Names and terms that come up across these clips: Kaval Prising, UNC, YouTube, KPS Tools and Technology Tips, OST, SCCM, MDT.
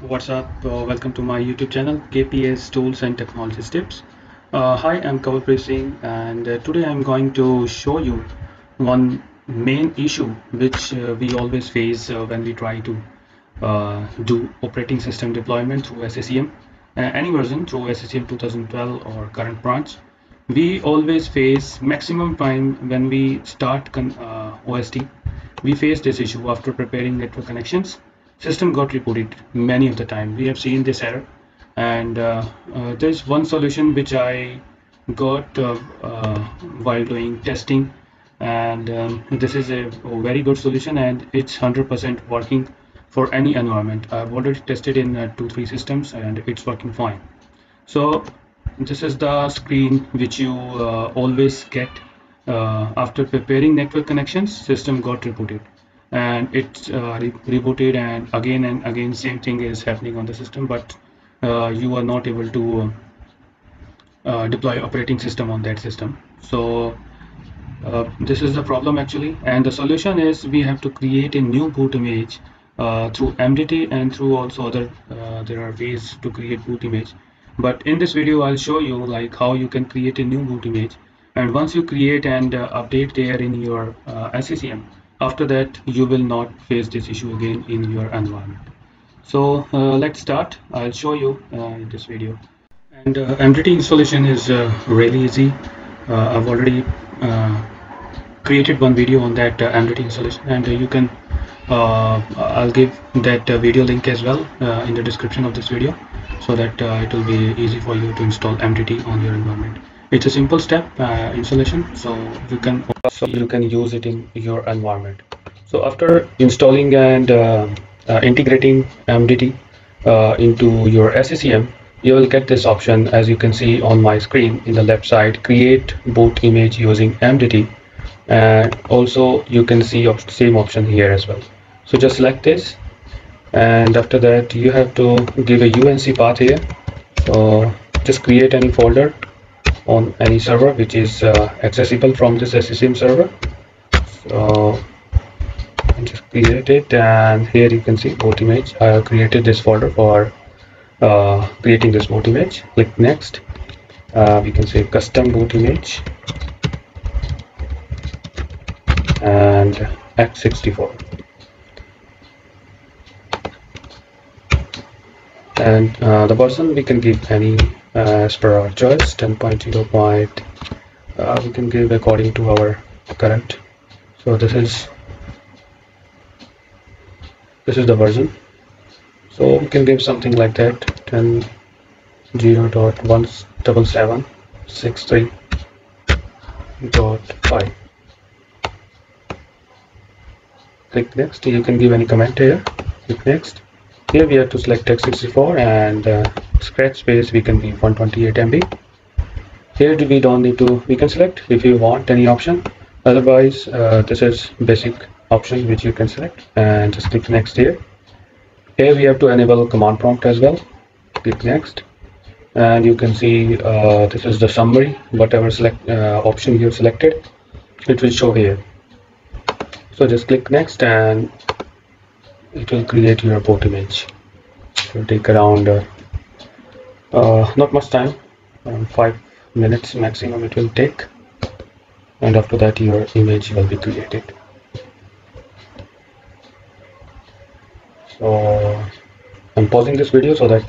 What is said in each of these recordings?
What's up? Welcome to my YouTube channel, KPS Tools and Technology Tips. Hi, I'm Kaval Prising, and today I'm going to show you one main issue which we always face when we try to do operating system deployment through SCCM, any version through SCCM 2012 or current branch. We always face maximum time when we start OST. We face this issue after preparing network connections. System got rebooted many of the time. We have seen this error, and there's one solution which I got while doing testing, and this is a very good solution, and it's 100% working for any environment. I've already tested in 2-3 systems, and it's working fine. So this is the screen which you always get after preparing network connections. System got rebooted, and it's rebooted, and again same thing is happening on the system, but you are not able to deploy operating system on that system. So this is the problem actually, and the solution is we have to create a new boot image through MDT, and through also other there are ways to create boot image, but in this video I'll show you like how you can create a new boot image, and once you create and update there in your SCCM, after that you will not face this issue again in your environment. So let's start. I'll show you in this video. And MDT installation is really easy. I've already created one video on that MDT installation, and you can I'll give that video link as well in the description of this video, so that it will be easy for you to install MDT on your environment. It's a simple step installation, so you can use it in your environment. So after installing and integrating MDT into your SCCM, you will get this option, as you can see on my screen in the left side, create boot image using MDT, and also you can see the same option here as well. So just select this, and after that you have to give a UNC path here. So just create any folder on any server which is accessible from this SCCM server. So just create it, and here you can see boot image. I have created this folder for creating this boot image. Click next. We can say custom boot image and x64, and the version we can give any as per our choice, 10.0. We can give according to our current. So this is the version, so we can give something like that, 10.0.17763.5. Click next. You can give any comment here. Click next. Here we have to select x64, and scratch space we can be 128 MB. Here we don't need to, we can select if you want any option, otherwise this is basic option which you can select, and just click next here. Here we have to enable command prompt as well. Click next, and you can see this is the summary. Whatever select option you have selected, it will show here. So just click next, and it will create your boot image. It will take around not much time, around 5 minutes maximum it will take, and after that your image will be created. So I'm pausing this video so that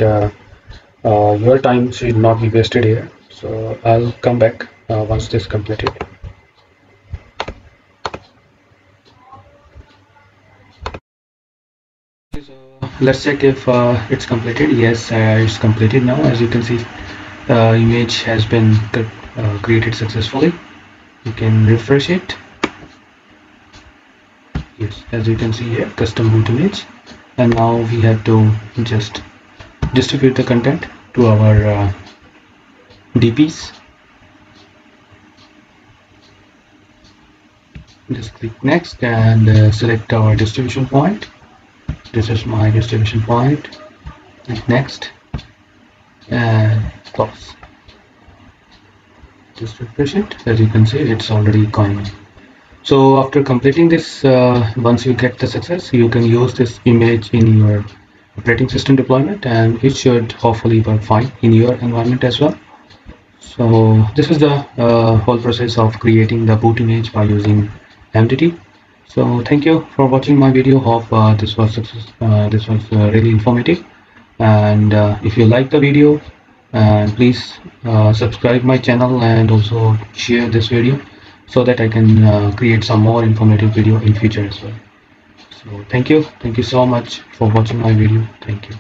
your time should not be wasted here. So I'll come back once this is completed. Let's check if it's completed. Yes, it's completed now. As you can see, image has been created successfully. You can refresh it. Yes, as you can see here, custom boot image, and now we have to just distribute the content to our DPs. Just click next, and select our distribution point. This is my distribution point. Click next and close. Just refresh it. As you can see, it's already gone. So after completing this, once you get the success, you can use this image in your operating system deployment, and it should hopefully work fine in your environment as well. So this is the whole process of creating the boot image by using MDT. So thank you for watching my video. Hope this was really informative, and if you like the video, and please subscribe my channel and also share this video so that I can create some more informative video in future as well. So thank you so much for watching my video. Thank you.